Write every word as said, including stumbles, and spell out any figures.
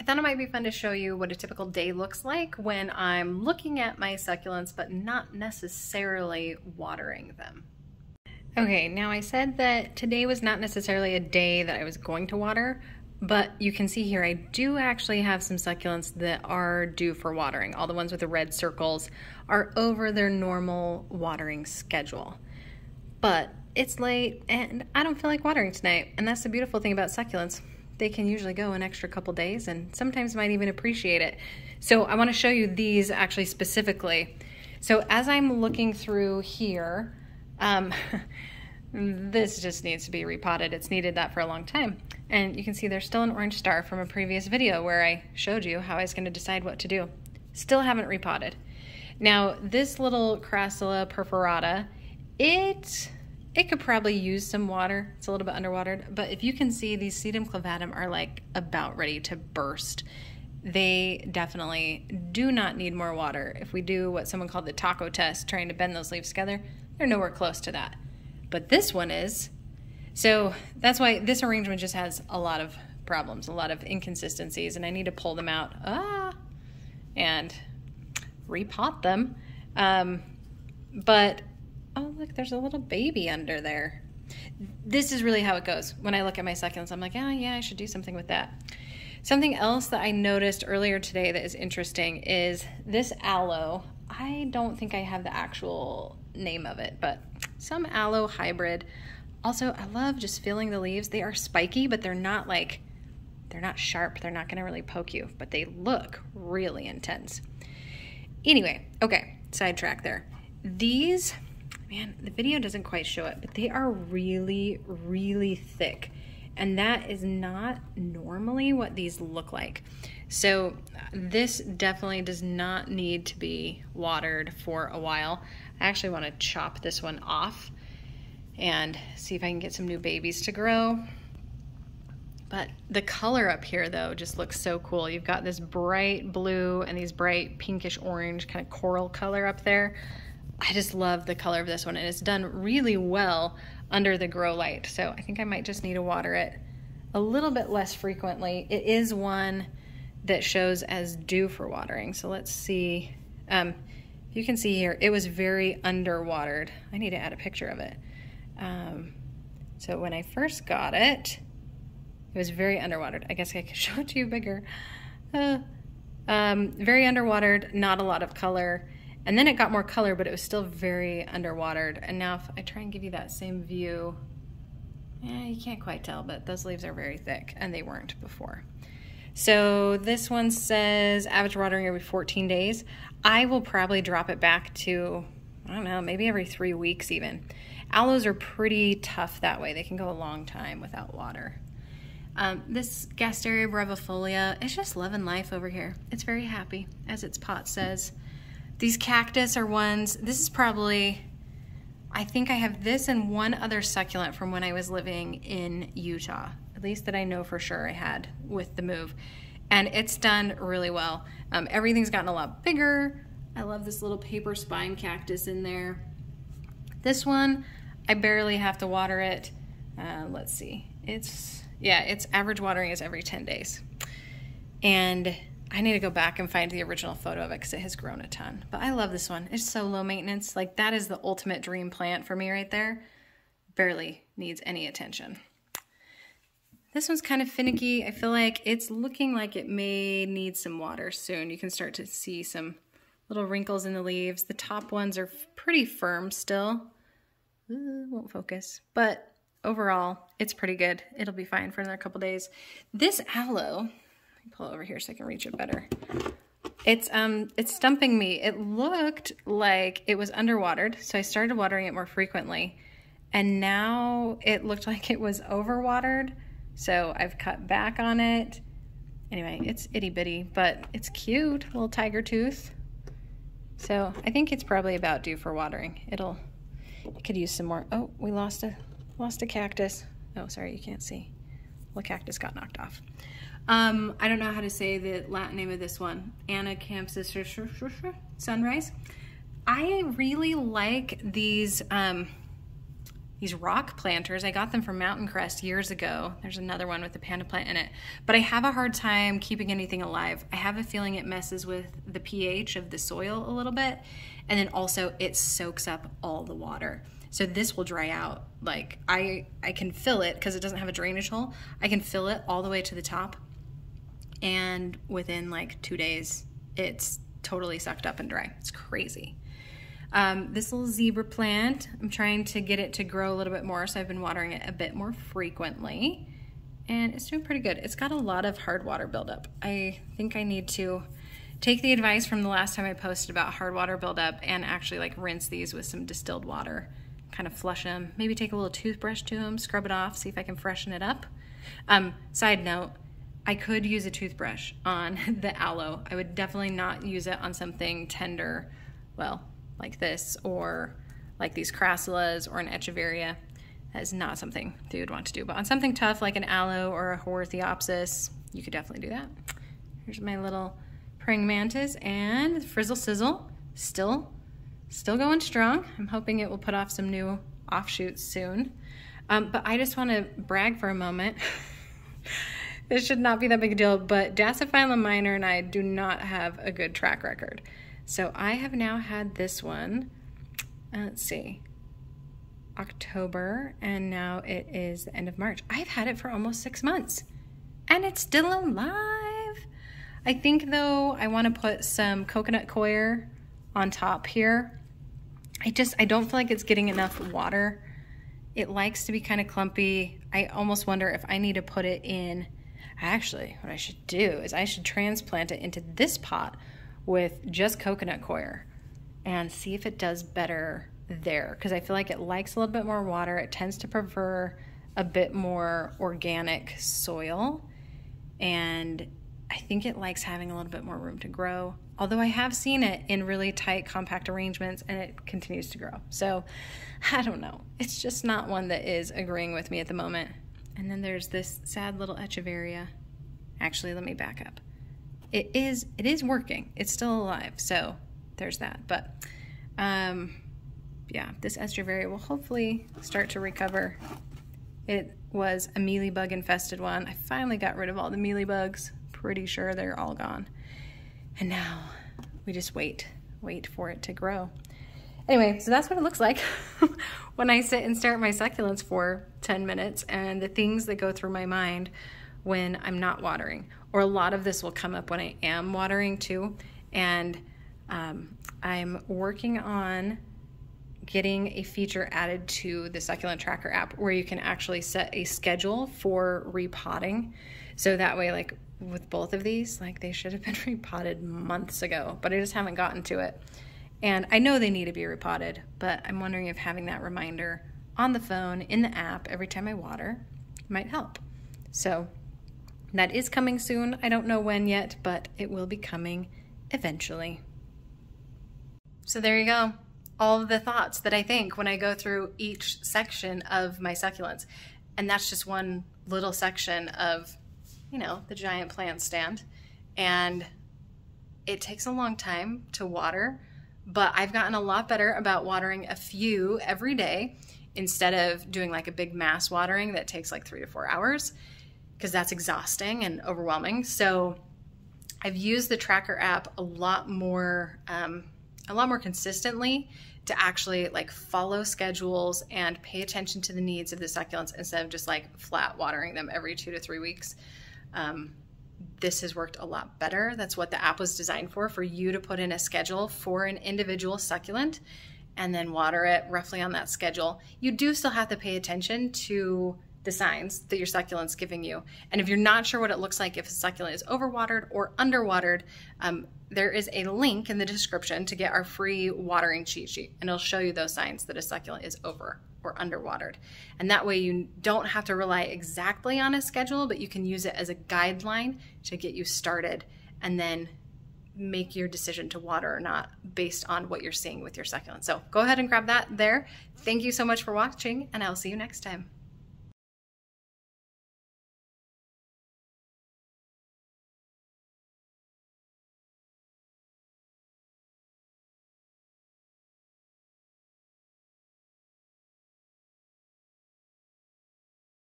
I thought it might be fun to show you what a typical day looks like when I'm looking at my succulents but not necessarily watering them. Okay, now I said that today was not necessarily a day that I was going to water, but you can see here I do actually have some succulents that are due for watering. All the ones with the red circles are over their normal watering schedule. But it's late and I don't feel like watering tonight, and that's the beautiful thing about succulents. They can usually go an extra couple days and sometimes might even appreciate it. So I want to show you these actually specifically. So as I'm looking through here, um, this just needs to be repotted. It's needed that for a long time. And you can see there's still an orange star from a previous video where I showed you how I was going to decide what to do. Still haven't repotted. Now this little Crassula perforata, it, it could probably use some water. It's a little bit underwatered, but if you can see, these sedum clavatum are like about ready to burst. They definitely do not need more water. If we do what someone called the taco test, trying to bend those leaves together, they're nowhere close to that. But this one is. So that's why this arrangement just has a lot of problems, a lot of inconsistencies, and I need to pull them out ah, and repot them. Um, but, oh look, there's a little baby under there. This is really how it goes. When I look at my succulents, I'm like, oh yeah, I should do something with that. Something else that I noticed earlier today that is interesting is this aloe. I don't think I have the actual name of it, but some aloe hybrid. Also, I love just feeling the leaves. They are spiky, but they're not like, they're not sharp. They're not gonna really poke you, but they look really intense. Anyway, okay, sidetrack there. These, man, the video doesn't quite show it, but they are really, really thick. And that is not normally what these look like. So this definitely does not need to be watered for a while. I actually wanna chop this one off and see if I can get some new babies to grow. But the color up here though just looks so cool. You've got this bright blue and these bright pinkish orange kind of coral color up there. I just love the color of this one, and it's done really well under the grow light. So I think I might just need to water it a little bit less frequently. It is one that shows as due for watering. So let's see, um, you can see here, it was very underwatered. I need to add a picture of it. Um, so when I first got it, it was very underwatered. I guess I could show it to you bigger. Uh, um, very underwatered, not a lot of color. And then it got more color, but it was still very underwatered. And now if I try and give you that same view, eh, you can't quite tell, but those leaves are very thick and they weren't before. So this one says average watering every fourteen days. I will probably drop it back to, I don't know, maybe every three weeks even. Aloes are pretty tough that way. They can go a long time without water. Um, this Gasteria brevifolia, it's just loving life over here. It's very happy, as its pot says. These cactus are ones, this is probably, I think I have this and one other succulent from when I was living in Utah, at least that I know for sure I had with the move. And it's done really well. Um, everything's gotten a lot bigger. I love this little paper spine cactus in there. This one, I barely have to water it. Uh, let's see, it's, yeah, its average watering is every ten days. And I need to go back and find the original photo of it because it has grown a ton. But I love this one, it's so low maintenance. Like that is the ultimate dream plant for me right there. Barely needs any attention. This one's kind of finicky. I feel like it's looking like it may need some water soon. You can start to see some little wrinkles in the leaves. The top ones are pretty firm still. Ooh, won't focus, but overall, it's pretty good. It'll be fine for another couple days. This aloe, let me pull it over here so I can reach it better. It's um, it's stumping me. It looked like it was underwatered, so I started watering it more frequently, and now it looked like it was overwatered, so I've cut back on it. Anyway, it's itty bitty, but it's cute, little tiger tooth. So I think it's probably about due for watering. It'll, it could use some more. Oh, we lost a, lost a cactus. Oh, sorry, you can't see. Well, cactus got knocked off. Um, I don't know how to say the Latin name of this one. Anacampsis Sunrise. I really like these um, these rock planters. I got them from Mountain Crest years ago. There's another one with the panda plant in it. But I have a hard time keeping anything alive. I have a feeling it messes with the pH of the soil a little bit. And then also it soaks up all the water. So this will dry out. Like I, I can fill it because it doesn't have a drainage hole. I can fill it all the way to the top. And within like two days, it's totally sucked up and dry. It's crazy. Um, this little zebra plant, I'm trying to get it to grow a little bit more, so I've been watering it a bit more frequently, and it's doing pretty good. It's got a lot of hard water buildup. I think I need to take the advice from the last time I posted about hard water buildup and actually like rinse these with some distilled water, kind of flush them, maybe take a little toothbrush to them, scrub it off, see if I can freshen it up. Um, side note, I could use a toothbrush on the aloe. I would definitely not use it on something tender, well, like this, or like these crassulas or an echeveria. That is not something that you would want to do. But on something tough like an aloe or a horthiopsis, you could definitely do that. Here's my little praying mantis and frizzle sizzle, still, still going strong. I'm hoping it will put off some new offshoots soon. Um, but I just want to brag for a moment. This should not be that big a deal, but Dasyphylla Minor and I do not have a good track record. So I have now had this one, uh, let's see, October, and now it is the end of March. I've had it for almost six months, and it's still alive. I think, though, I want to put some coconut coir on top here. I just, I don't feel like it's getting enough water. It likes to be kind of clumpy. I almost wonder if I need to put it in. Actually, what I should do is I should transplant it into this pot with just coconut coir and see if it does better there, because I feel like it likes a little bit more water. It tends to prefer a bit more organic soil, and I think it likes having a little bit more room to grow, although I have seen it in really tight compact arrangements and it continues to grow. So I don't know, it's just not one that is agreeing with me at the moment. And then there's this sad little echeveria. Actually, let me back up. It is, it is working. It's still alive, so there's that. But um, yeah, this echeveria will hopefully start to recover. It was a mealybug infested one. I finally got rid of all the mealybugs. Pretty sure they're all gone. And now we just wait, wait for it to grow. Anyway, so that's what it looks like when I sit and stare at my succulents for ten minutes, and the things that go through my mind when I'm not watering. Or a lot of this will come up when I am watering too. And um, I'm working on getting a feature added to the Succulent Tracker app where you can actually set a schedule for repotting. So that way, like with both of these, like they should have been repotted months ago, but I just haven't gotten to it. And I know they need to be repotted, but I'm wondering if having that reminder on the phone, in the app, every time I water might help. So that is coming soon. I don't know when yet, but it will be coming eventually. So there you go. All of the thoughts that I think when I go through each section of my succulents. And that's just one little section of, you know, the giant plant stand. And it takes a long time to water, but I've gotten a lot better about watering a few every day instead of doing like a big mass watering that takes like three to four hours. Because that's exhausting and overwhelming. So I've used the tracker app a lot more, um, a lot more consistently to actually like follow schedules and pay attention to the needs of the succulents instead of just like flat watering them every two to three weeks. Um, this has worked a lot better. That's what the app was designed for, for you to put in a schedule for an individual succulent and then water it roughly on that schedule. You do still have to pay attention to the signs that your succulent's giving you. And if you're not sure what it looks like if a succulent is overwatered or underwatered, um, there is a link in the description to get our free watering cheat sheet, and it'll show you those signs that a succulent is over or underwatered. And that way you don't have to rely exactly on a schedule, but you can use it as a guideline to get you started and then make your decision to water or not based on what you're seeing with your succulent. So go ahead and grab that there. Thank you so much for watching, and I'll see you next time.